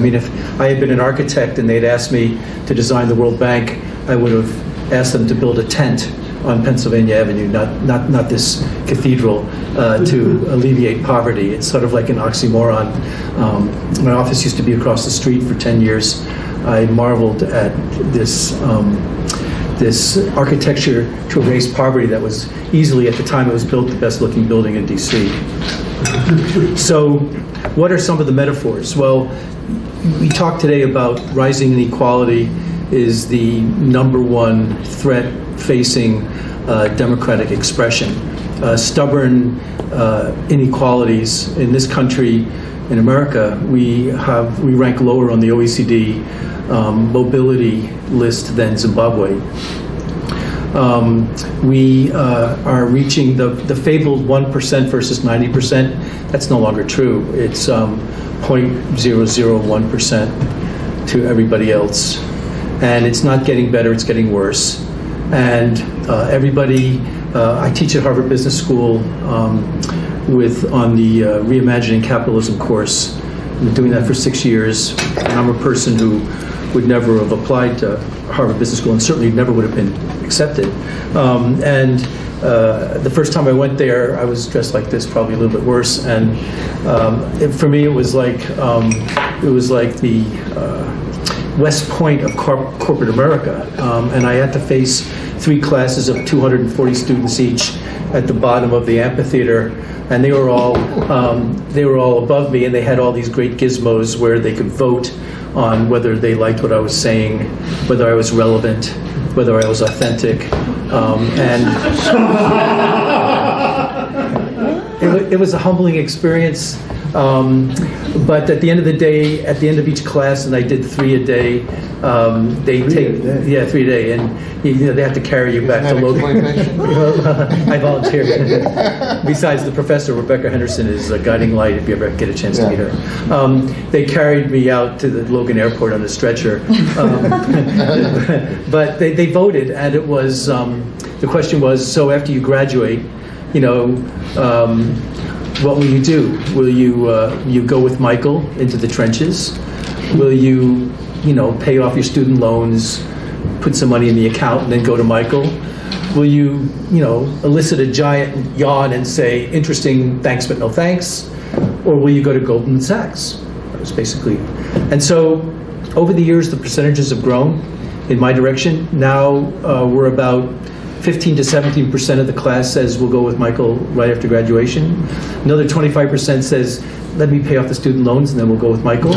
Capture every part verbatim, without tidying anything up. I mean, if I had been an architect and they'd asked me to design the World Bank, I would have asked them to build a tent on Pennsylvania Avenue, not not not this cathedral, uh, to alleviate poverty. It's sort of like an oxymoron. Um, my office used to be across the street for ten years. I marveled at this um, this architecture to erase poverty that was easily, at the time it was built, the best looking building in D C So what are some of the metaphors? Well, we talked today about rising inequality is the number one threat facing uh, democratic expression. Uh, stubborn uh, inequalities in this country, in America, we have we rank lower on the O E C D um, mobility list than Zimbabwe. Um, we uh, are reaching the, the fabled one percent versus ninety percent. That's no longer true. It's um, zero point zero zero one percent to everybody else. And it's not getting better, it's getting worse. And uh, everybody, uh, I teach at Harvard Business School um, with on the uh, Reimagining Capitalism course. I've been doing that for six years. And I'm a person who would never have applied to Harvard Business School and certainly never would have been accepted. Um, and uh, the first time I went there, I was dressed like this, probably a little bit worse. And um, it, for me, it was like um, it was like the uh, West Point of corp corporate America, um, and I had to face three classes of two hundred forty students each at the bottom of the amphitheater, and they were all um, they were all above me, and they had all these great gizmos where they could vote on whether they liked what I was saying, whether I was relevant, whether I was authentic, um, and it, it was a humbling experience. Um, but at the end of the day, at the end of each class, and I did three a day. Um, they three take, a day. yeah, three a day, and you know they have to carry you back to Logan. I volunteer. Besides, the professor Rebecca Henderson is a guiding light. If you ever get a chance yeah. to meet her, um, they carried me out to the Logan Airport on a stretcher. Um, but they, they voted, and it was um, the question was: so after you graduate, you know. Um, What will you do? Will you uh, you go with Michael into the trenches? Will you you know pay off your student loans, put some money in the account, and then go to Michael? Will you you know elicit a giant yawn and say interesting thanks but no thanks, or will you go to Goldman Sachs? That was basically, and so over the years the percentages have grown in my direction. Now uh, we're about fifteen to seventeen percent of the class says we'll go with Michael right after graduation. Another twenty-five percent says, let me pay off the student loans and then we'll go with Michael.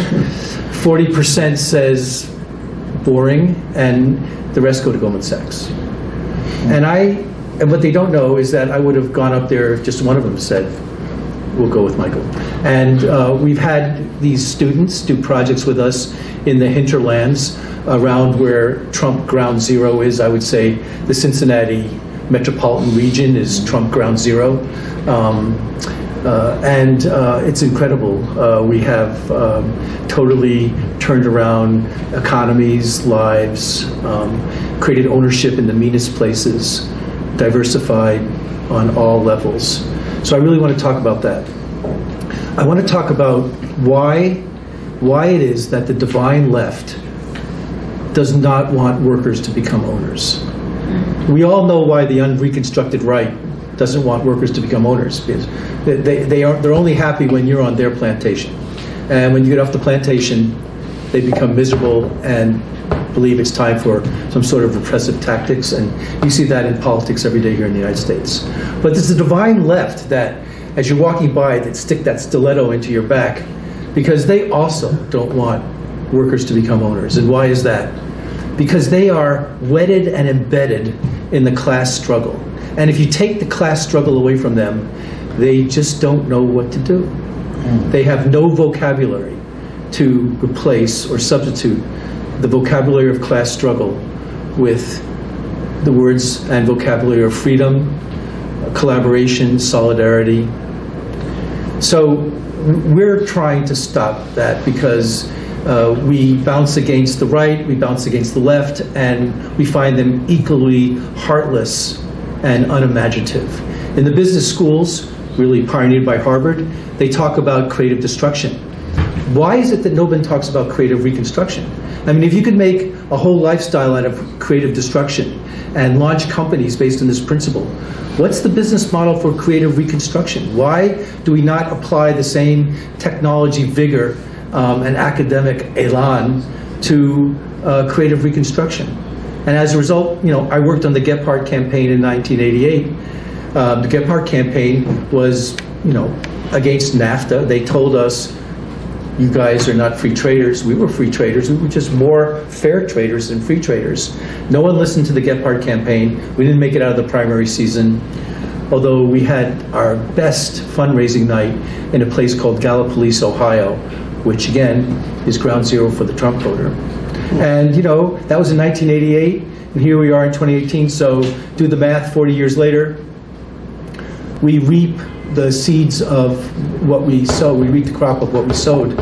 forty percent says, boring, and the rest go to Goldman Sachs. And I, and what they don't know is that I would have gone up there if just one of them said, we'll go with Michael. And uh, we've had these students do projects with us in the hinterlands around where Trump ground zero is. I would say the Cincinnati metropolitan region is Trump ground zero. Um, uh, and uh, it's incredible. Uh, we have um, totally turned around economies, lives, um, created ownership in the meanest places, diversified on all levels. So I really want to talk about that. I want to talk about why, why it is that the divine left does not want workers to become owners. We all know why the unreconstructed right doesn't want workers to become owners. Because they, they, they are, they're only happy when you're on their plantation. And when you get off the plantation, they become miserable and believe it's time for some sort of repressive tactics. And you see that in politics every day here in the United States. But there's a divine left that, as you're walking by, that stick that stiletto into your back, because they also don't want workers to become owners. And why is that? Because they are wedded and embedded in the class struggle. And if you take the class struggle away from them, they just don't know what to do. They have no vocabulary to replace or substitute the vocabulary of class struggle with the words and vocabulary of freedom, collaboration, solidarity. So we're trying to stop that because Uh, we bounce against the right, we bounce against the left, and we find them equally heartless and unimaginative. In the business schools, really pioneered by Harvard, they talk about creative destruction. Why is it that no one talks about creative reconstruction? I mean, if you could make a whole lifestyle out of creative destruction and launch companies based on this principle, what's the business model for creative reconstruction? Why do we not apply the same technology vigor um, and academic elan to uh, creative reconstruction? And as a result, you know, I worked on the Gephardt campaign in nineteen eighty-eight. Uh, the Gephardt campaign was, you know, against NAFTA. They told us, you guys are not free traders. We were free traders. We were just more fair traders than free traders. No one listened to the Gephardt campaign. We didn't make it out of the primary season, although we had our best fundraising night in a place called Gallipolis, Ohio, which again is ground zero for the Trump voter. And you know, that was in nineteen eighty-eight, and here we are in twenty eighteen. So do the math, forty years later, we reap the seeds of what we sow. We reap the crop of what we sowed,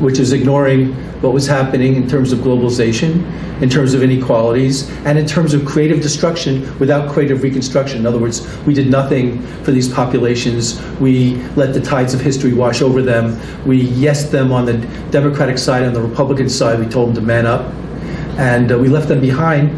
which is ignoring what was happening in terms of globalization, in terms of inequalities, and in terms of creative destruction without creative reconstruction. In other words, we did nothing for these populations. We let the tides of history wash over them. We yesed them on the Democratic side, on the Republican side. We told them to man up, and uh, we left them behind.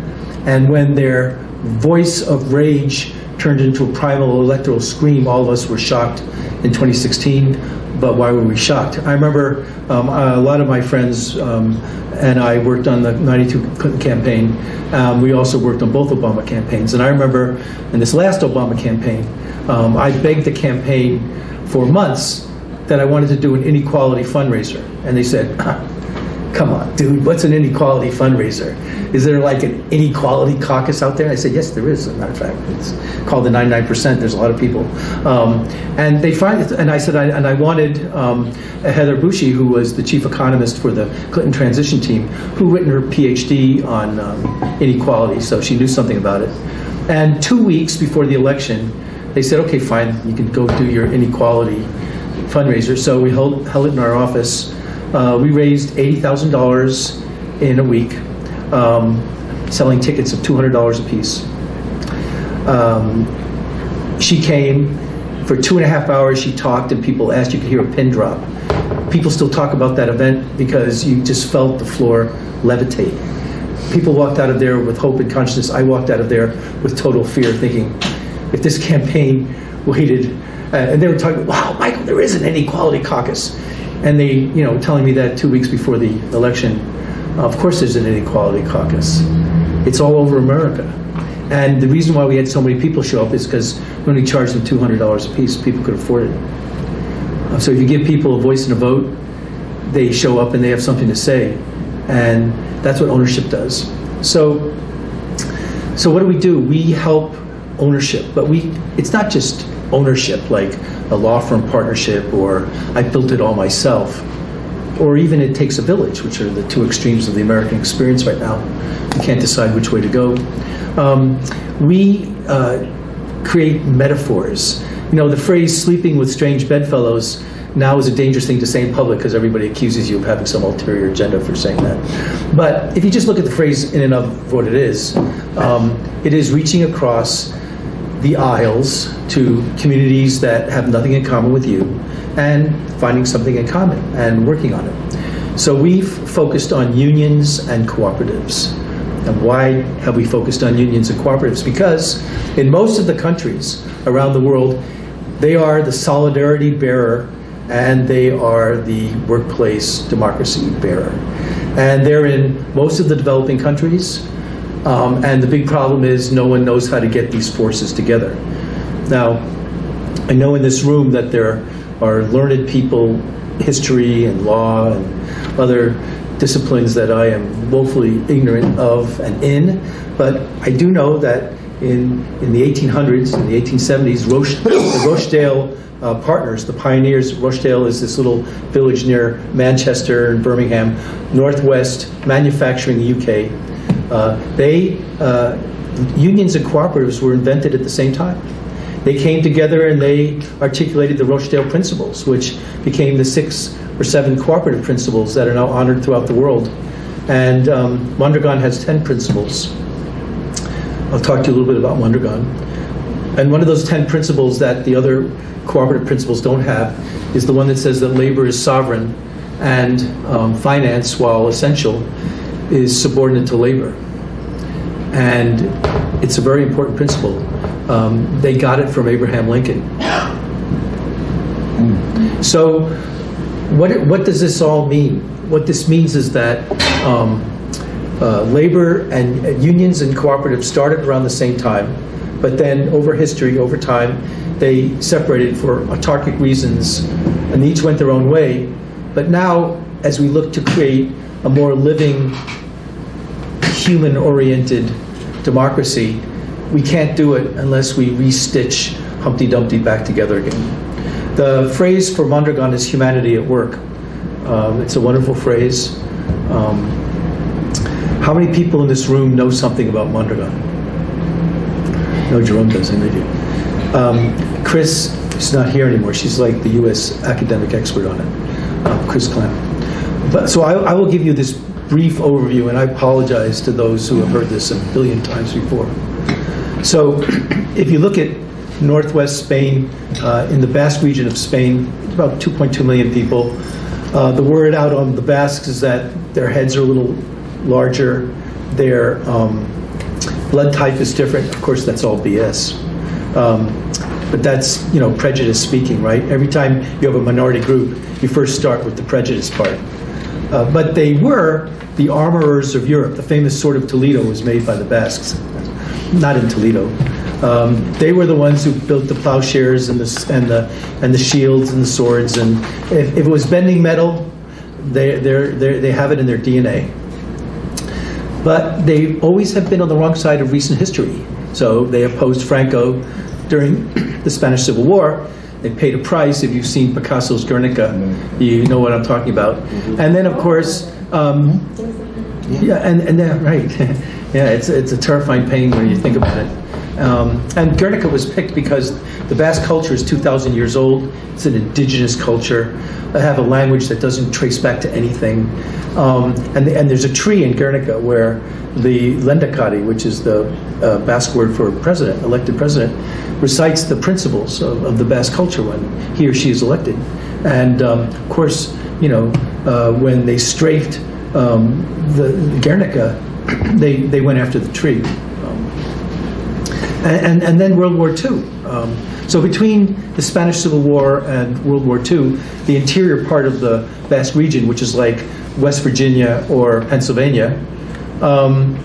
And when their voice of rage turned into a primal electoral scream, all of us were shocked in twenty sixteen. But why were we shocked? I remember um, a lot of my friends um, and I worked on the ninety-two Clinton campaign. Um, we also worked on both Obama campaigns. And I remember in this last Obama campaign, um, I begged the campaign for months that I wanted to do an inequality fundraiser. And they said, come on, dude, what's an inequality fundraiser? Is there like an inequality caucus out there? I said, yes, there is, as a matter of fact. It's called the ninety-nine percent. There's a lot of people. Um, and they find, and I said, I, and I wanted um, Heather Boushey, who was the chief economist for the Clinton transition team, who written her PhD on um, inequality, so she knew something about it. And two weeks before the election, they said, okay, fine, you can go do your inequality fundraiser. So we held, held it in our office. Uh, we raised eighty thousand dollars in a week, um, selling tickets of two hundred dollars a piece. Um, she came for two and a half hours. She talked, and people asked. You could hear a pin drop. People still talk about that event because you just felt the floor levitate. People walked out of there with hope and consciousness. I walked out of there with total fear, thinking, if this campaign waited, uh, and they were talking, wow, Michael, there is an inequality caucus. And they, you know, telling me that two weeks before the election, of course there's an inequality caucus. It's all over America. And the reason why we had so many people show up is because when we charged them two hundred dollars a piece, people could afford it. So if you give people a voice and a vote, they show up and they have something to say. And that's what ownership does. So, so what do we do? We help ownership, but we, it's not just ownership, like a law firm partnership, or I built it all myself, or even it takes a village, which are the two extremes of the American experience right now. You can't decide which way to go. Um, we uh, create metaphors. You know, the phrase sleeping with strange bedfellows now is a dangerous thing to say in public because everybody accuses you of having some ulterior agenda for saying that. But if you just look at the phrase in and of what it is, um, it is reaching across the aisles to communities that have nothing in common with you and finding something in common and working on it. So we've focused on unions and cooperatives. And why have we focused on unions and cooperatives? Because in most of the countries around the world, they are the solidarity bearer and they are the workplace democracy bearer. And they're in most of the developing countries. Um, and the big problem is no one knows how to get these forces together. Now, I know in this room that there are learned people, history and law and other disciplines that I am woefully ignorant of and in, but I do know that in, in the eighteen hundreds, in the eighteen seventies, Roche, the Rochdale uh, partners, the pioneers, Rochdale is this little village near Manchester and Birmingham, Northwest manufacturing in the U K. Uh, they, uh, unions and cooperatives were invented at the same time. They came together and they articulated the Rochdale principles, which became the six or seven cooperative principles that are now honored throughout the world. And um, Mondragon has ten principles. I'll talk to you a little bit about Mondragon. And one of those ten principles that the other cooperative principles don't have is the one that says that labor is sovereign and um, finance, while essential, is subordinate to labor. And it's a very important principle. Um, they got it from Abraham Lincoln. So what, what does this all mean? What this means is that um, uh, labor and uh, unions and cooperatives started around the same time, but then over history, over time, they separated for autarkic reasons, and each went their own way. But now, as we look to create a more living, human-oriented democracy, we can't do it unless we re-stitch Humpty Dumpty back together again. The phrase for Mondragon is humanity at work. Um, it's a wonderful phrase. Um, how many people in this room know something about Mondragon? No, Jerome doesn't, they do. Um, Chris is not here anymore. She's like the U S academic expert on it, uh, Chris Clamp. But, so I, I will give you this brief overview, and I apologize to those who have heard this a billion times before. So if you look at Northwest Spain, uh, in the Basque region of Spain, about two point two million people. Uh, the word out on the Basques is that their heads are a little larger, their um, blood type is different. Of course, that's all B S. Um, but that's, you know, prejudice speaking, right? Every time you have a minority group, you first start with the prejudice part. Uh, but they were the armorers of Europe. The famous sword of Toledo was made by the Basques, not in Toledo. Um, they were the ones who built the plowshares and the and the and the shields and the swords. And if, if it was bending metal, they they they have it in their D N A. But they always have been on the wrong side of recent history. So they opposed Franco during the Spanish Civil War. They paid a price. If you've seen Picasso's Guernica, you know what I'm talking about. And then, of course, um, yeah, and and then, right, yeah, it's it's a terrifying pain when you think about it. Um, and Guernica was picked because the Basque culture is two thousand years old. It's an indigenous culture. They have a language that doesn't trace back to anything. Um, and, the, and there's a tree in Guernica where the Lendakari, which is the uh, Basque word for president, elected president, recites the principles of, of the Basque culture when he or she is elected. And um, of course, you know, uh, when they strafed um, the, the Guernica, they, they went after the tree. And, and then World War Two. Um, so between the Spanish Civil War and World War Two, the interior part of the Basque region, which is like West Virginia or Pennsylvania, um,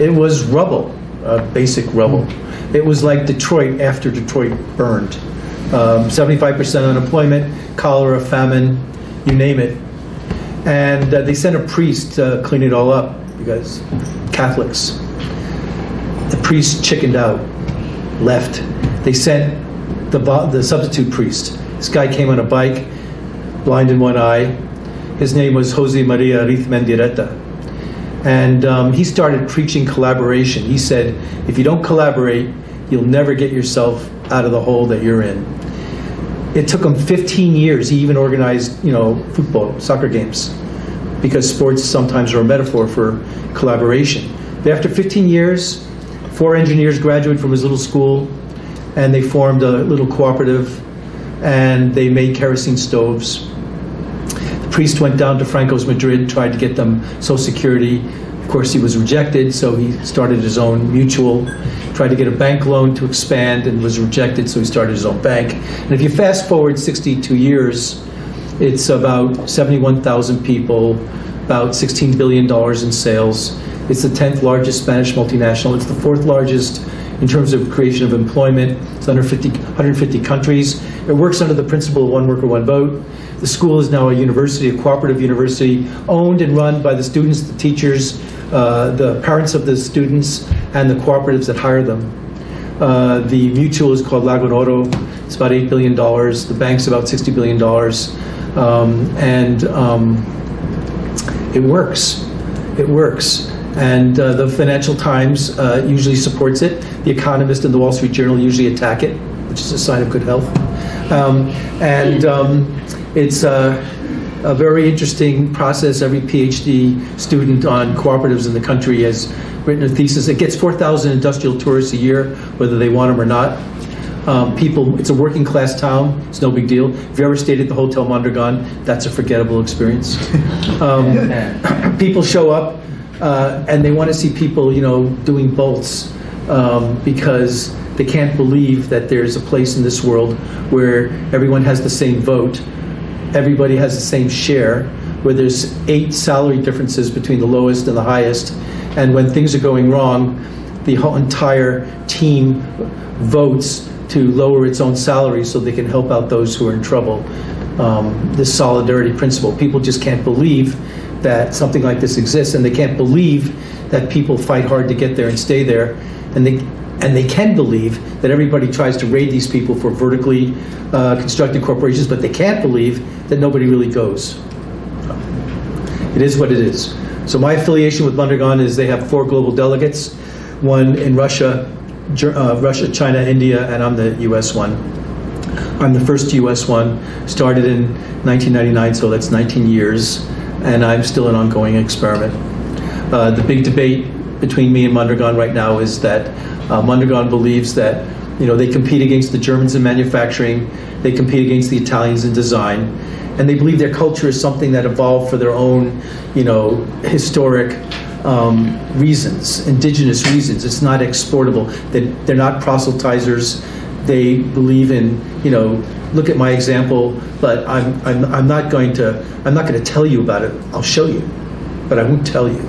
it was rubble, uh, basic rubble. It was like Detroit after Detroit burned. Um, seventy-five percent unemployment, cholera, famine, you name it. And uh, they sent a priest to clean it all up, because Catholics. The priest chickened out, left. They sent the, the substitute priest. This guy came on a bike, blind in one eye. His name was Jose Maria Riz Mendireta. And um, he started preaching collaboration. He said, if you don't collaborate, you'll never get yourself out of the hole that you're in. It took him fifteen years. He even organized, you know, football, soccer games, because sports sometimes are a metaphor for collaboration. But after fifteen years, four engineers graduated from his little school, and they formed a little cooperative, and they made kerosene stoves. The priest went down to Franco's Madrid, tried to get them Social Security. Of course, he was rejected, so he started his own mutual, tried to get a bank loan to expand, and was rejected, so he started his own bank. And if you fast forward sixty-two years, it's about seventy-one thousand people, about sixteen billion dollars in sales. It's the tenth largest Spanish multinational. It's the fourth largest in terms of creation of employment. It's under one hundred fifty countries. It works under the principle of one worker, one vote. The school is now a university, a cooperative university, owned and run by the students, the teachers, uh, the parents of the students, and the cooperatives that hire them. Uh, the mutual is called Lagunoro. It's about eight billion dollars. The bank's about sixty billion dollars. Um, and um, it works. It works. And uh, the Financial Times uh, usually supports it. The Economist and the Wall Street Journal usually attack it, which is a sign of good health. Um, and um, it's a, a very interesting process. Every PhD student on cooperatives in the country has written a thesis. It gets four thousand industrial tourists a year, whether they want them or not. Um, people, it's a working class town, it's no big deal. If you ever stayed at the Hotel Mondragon, that's a forgettable experience. Um, people show up uh, and they want to see people, you know, doing bolts um, because they can't believe that there's a place in this world where everyone has the same vote, everybody has the same share, where there's eight salary differences between the lowest and the highest, and when things are going wrong, the whole entire team votes to lower its own salary so they can help out those who are in trouble. Um, this solidarity principle. People just can't believe that something like this exists, and they can't believe that people fight hard to get there and stay there. And they, and they can believe that everybody tries to raid these people for vertically uh, constructed corporations, but they can't believe that nobody really goes. It is what it is. So my affiliation with Mondragon is they have four global delegates, one in Russia, Uh, Russia, China, India, and I'm the U S one. I'm the first U S one, started in nineteen ninety-nine, so that's nineteen years, and I'm still an ongoing experiment. Uh, the big debate between me and Mondragon right now is that uh, Mondragon believes that, you know, they compete against the Germans in manufacturing, they compete against the Italians in design, and they believe their culture is something that evolved for their own, you know, historic Um, reasons, indigenous reasons. It's not exportable. They, they're not proselytizers. They believe in, you know, look at my example, but I'm, I'm, I'm not going to, I'm not going to tell you about it. I'll show you, but I won't tell you.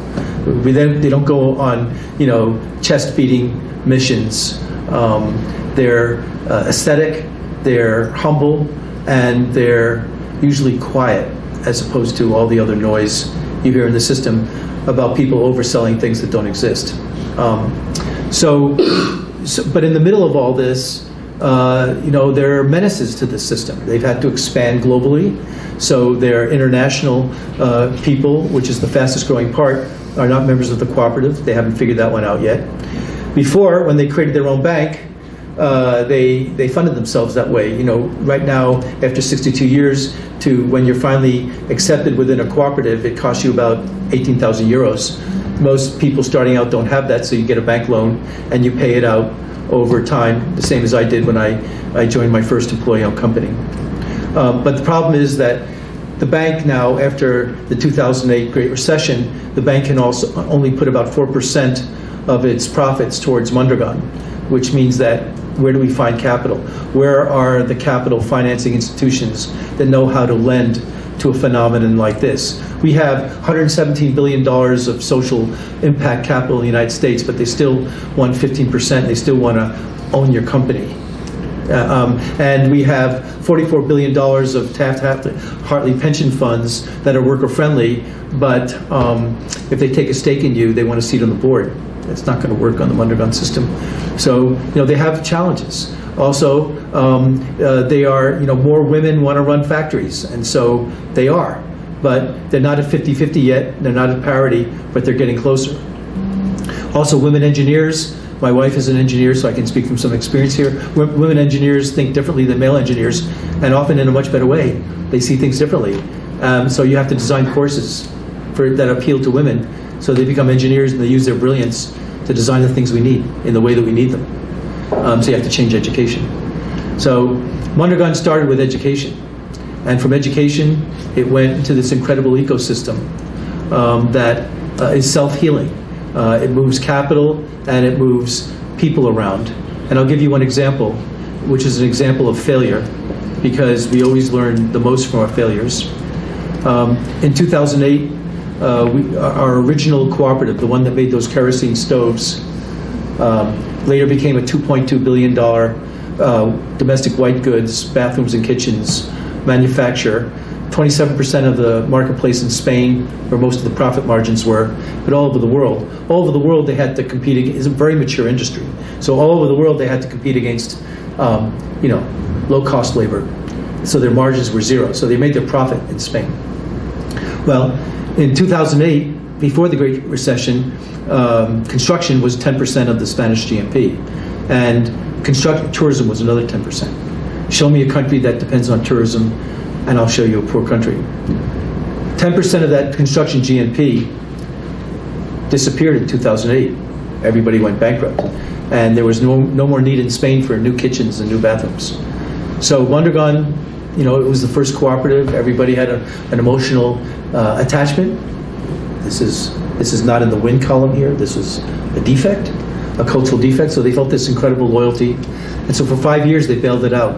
We then, they don't go on, you know, chest beating missions. Um, they're uh, ascetic, they're humble, and they're usually quiet as opposed to all the other noise you hear in the system about people overselling things that don't exist. Um, so, so, but in the middle of all this, uh, you know, there are menaces to the system. They've had to expand globally, so their international uh, people, which is the fastest growing part, are not members of the cooperative. They haven't figured that one out yet. Before, when they created their own bank, uh, they, they funded themselves that way. You know, right now, after sixty-two years, to when you're finally accepted within a cooperative, it costs you about eighteen thousand euros. Most people starting out don't have that, so you get a bank loan and you pay it out over time, the same as I did when I, I joined my first employee-owned company. Um, but the problem is that the bank now, after the two thousand eight Great Recession, the bank can also only put about four percent of its profits towards Mondragon, which means that where do we find capital? Where are the capital financing institutions that know how to lend to a phenomenon like this? We have one hundred seventeen billion dollars of social impact capital in the United States, but they still want fifteen percent. They still want to own your company. Uh, um, and we have forty-four billion dollars of Taft-Hartley pension funds that are worker-friendly, but um, if they take a stake in you, they want a seat on the board. It's not going to work on the Mondragon system. So, you know, they have challenges. Also, um, uh, they are, you know, more women want to run factories, and so they are. But they're not at fifty fifty yet, they're not at parity, but they're getting closer. Also, women engineers. My wife is an engineer, so I can speak from some experience here. W women engineers think differently than male engineers, and often in a much better way. They see things differently. Um, so you have to design courses for, that appeal to women. So they become engineers and they use their brilliance to design the things we need in the way that we need them. Um, so you have to change education. So Mondragon started with education. And from education, it went into this incredible ecosystem um, that uh, is self-healing. Uh, it moves capital and it moves people around. And I'll give you one example, which is an example of failure, because we always learn the most from our failures. Um, in two thousand eight, Uh, we, our original cooperative, the one that made those kerosene stoves, um, later became a two point two billion dollars uh, domestic white goods, bathrooms and kitchens manufacturer. twenty-seven percent of the marketplace in Spain, where most of the profit margins were, but all over the world. All over the world they had to compete against, it's a very mature industry. So all over the world they had to compete against, um, you know, low-cost labor. So their margins were zero. So they made their profit in Spain. Well, in two thousand eight, before the Great Recession, um, construction was ten percent of the Spanish G N P, and construct tourism was another ten percent. Show me a country that depends on tourism, and I'll show you a poor country. ten percent of that construction G N P disappeared in two thousand eight. Everybody went bankrupt. and there was no, no more need in Spain for new kitchens and new bathrooms. So Mondragon, you know, it was the first cooperative. Everybody had a, an emotional uh, attachment. This is, this is not in the win column here. This is a defect, a cultural defect. So they felt this incredible loyalty. And so for five years, they bailed it out.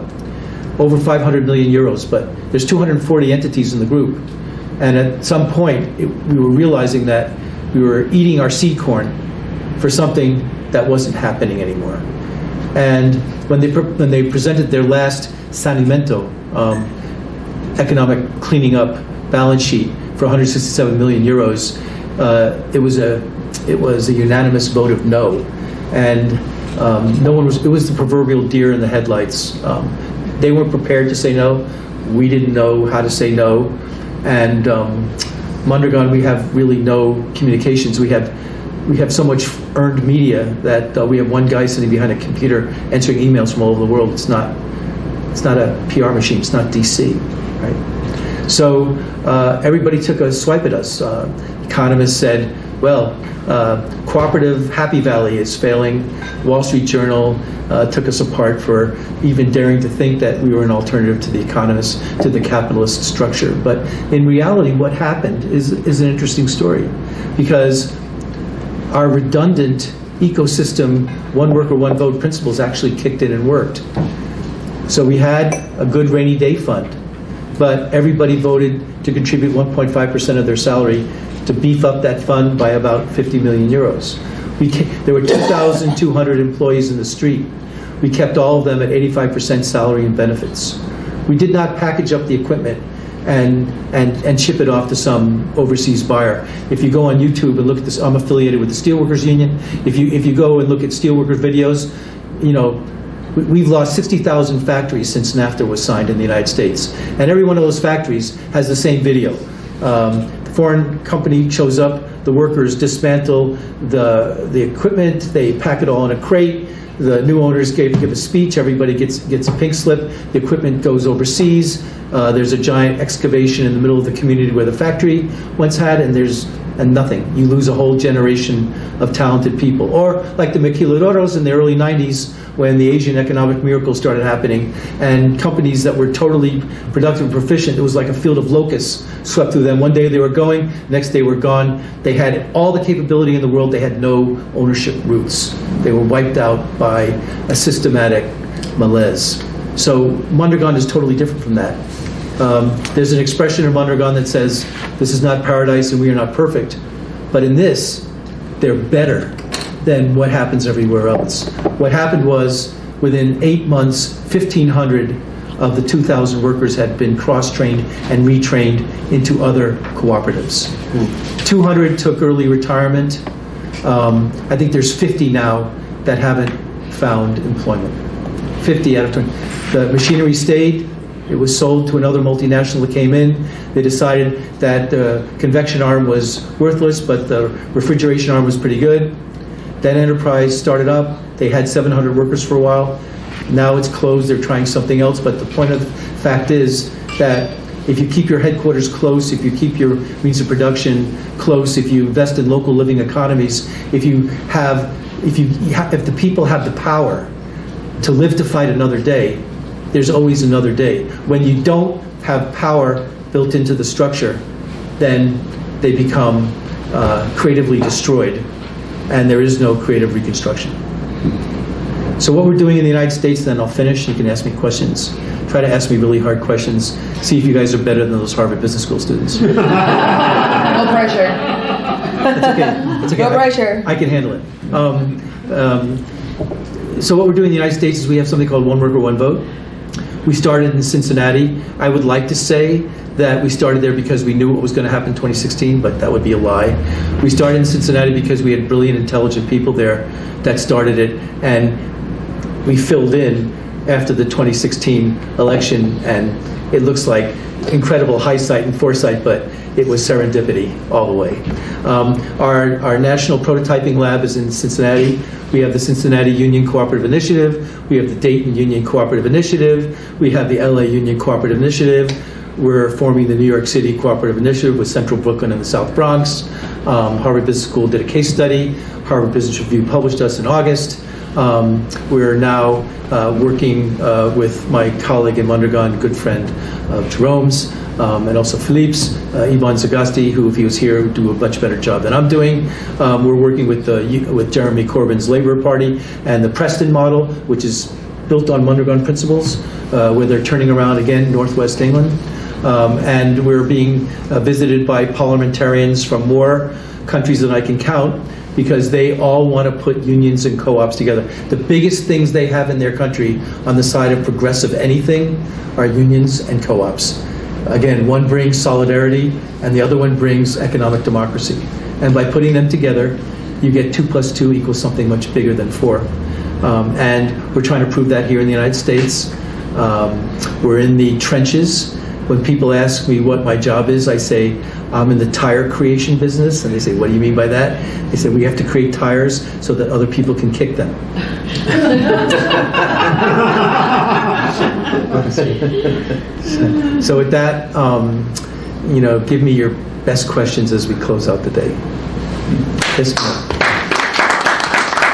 Over five hundred million euros, but there's two hundred forty entities in the group. And at some point, it, we were realizing that we were eating our seed corn for something that wasn't happening anymore. And when they, when they presented their last Sanimento, um, economic cleaning up balance sheet for one hundred sixty-seven million euros, uh, it was a it was a unanimous vote of no, and um, no one was. It was the proverbial deer in the headlights. Um, they weren't prepared to say no. We didn't know how to say no, and um, Mondragon, we have really no communications. We have. We have so much earned media that uh, we have one guy sitting behind a computer answering emails from all over the world. It's not, it's not a P R machine. It's not D C, right? So uh, everybody took a swipe at us. Uh, economists said, "Well, uh, cooperative Happy Valley is failing." Wall Street Journal uh, took us apart for even daring to think that we were an alternative to the economists, to the capitalist structure. But in reality, what happened is is an interesting story, because our redundant ecosystem, one worker, one vote principles actually kicked in and worked. So we had a good rainy day fund, but everybody voted to contribute one point five percent of their salary to beef up that fund by about fifty million euros. We there were two thousand two hundred employees in the street. We kept all of them at eighty-five percent salary and benefits. We did not package up the equipment And, and, and ship it off to some overseas buyer. If you go on YouTube and look at this, I'm affiliated with the Steelworkers Union. If you, if you go and look at steelworker videos, you know, we, we've lost sixty thousand factories since NAFTA was signed in the United States. And every one of those factories has the same video. Um, the foreign company shows up, the workers dismantle the, the equipment, they pack it all in a crate. The new owners gave, give a speech, everybody gets, gets a pink slip, the equipment goes overseas, uh, there's a giant excavation in the middle of the community where the factory once had, and there's and nothing. You lose a whole generation of talented people. Or like the maquiladoras in the early nineties, when the Asian economic miracle started happening, and companies that were totally productive and proficient, it was like a field of locusts swept through them. One day they were going, next day were gone. They had all the capability in the world, they had no ownership roots. They were wiped out by a systematic malaise. So Mondragon is totally different from that. Um, there's an expression in Mondragon that says, this is not paradise and we are not perfect, but in this, they're better than what happens everywhere else. What happened was, within eight months, fifteen hundred of the two thousand workers had been cross-trained and retrained into other cooperatives. two hundred took early retirement. Um, I think there's fifty now that haven't found employment. fifty out of twenty. The machinery stayed. It was sold to another multinational that came in. They decided that the convection arm was worthless, but the refrigeration arm was pretty good. That enterprise started up. They had seven hundred workers for a while. Now it's closed. They're trying something else. But the point of the fact is that if you keep your headquarters close, if you keep your means of production close, if you invest in local living economies, if you have, if you, if the people have the power to live to fight another day, there's always another day. When you don't have power built into the structure, then they become uh, creatively destroyed. And there is no creative reconstruction. So what we're doing in the United States, then I'll finish. You can ask me questions. Try to ask me really hard questions. See if you guys are better than those Harvard Business School students. No pressure. That's okay. That's okay. No pressure. I, I can handle it. Um, um, so what we're doing in the United States is we have something called One Worker, One Vote. We started in Cincinnati. I would like to say that we started there because we knew what was going to happen in twenty sixteen, but that would be a lie. We started in Cincinnati because we had brilliant, intelligent people there that started it, and we filled in after the twenty sixteen election, and it looks like incredible hindsight and foresight, but it was serendipity all the way. Um, our, our national prototyping lab is in Cincinnati. We have the Cincinnati Union Cooperative Initiative. We have the Dayton Union Cooperative Initiative. We have the L A Union Cooperative Initiative. We're forming the New York City Cooperative Initiative with Central Brooklyn and the South Bronx. Um, Harvard Business School did a case study. Harvard Business Review published us in August. Um, we're now uh, working uh, with my colleague in Mondragon, good friend of Jerome's, um, and also Philippe's, uh, Ivan Zagasti, who, if he was here, would do a much better job than I'm doing. Um, we're working with, the, with Jeremy Corbyn's Labour Party and the Preston model, which is built on Mondragon principles, uh, where they're turning around, again, Northwest England. Um, and we're being uh, visited by parliamentarians from more countries than I can count, because they all want to put unions and co-ops together. The biggest things they have in their country on the side of progressive anything are unions and co-ops. Again, one brings solidarity and the other one brings economic democracy. And by putting them together, you get two plus two equals something much bigger than four. Um, and we're trying to prove that here in the United States. Um, we're in the trenches. When people ask me what my job is, I say, I'm in the tire creation business. And they say, what do you mean by that? They say, we have to create tires so that other people can kick them. so, so with that, um, you know, give me your best questions as we close out the day. Yes, ma'am.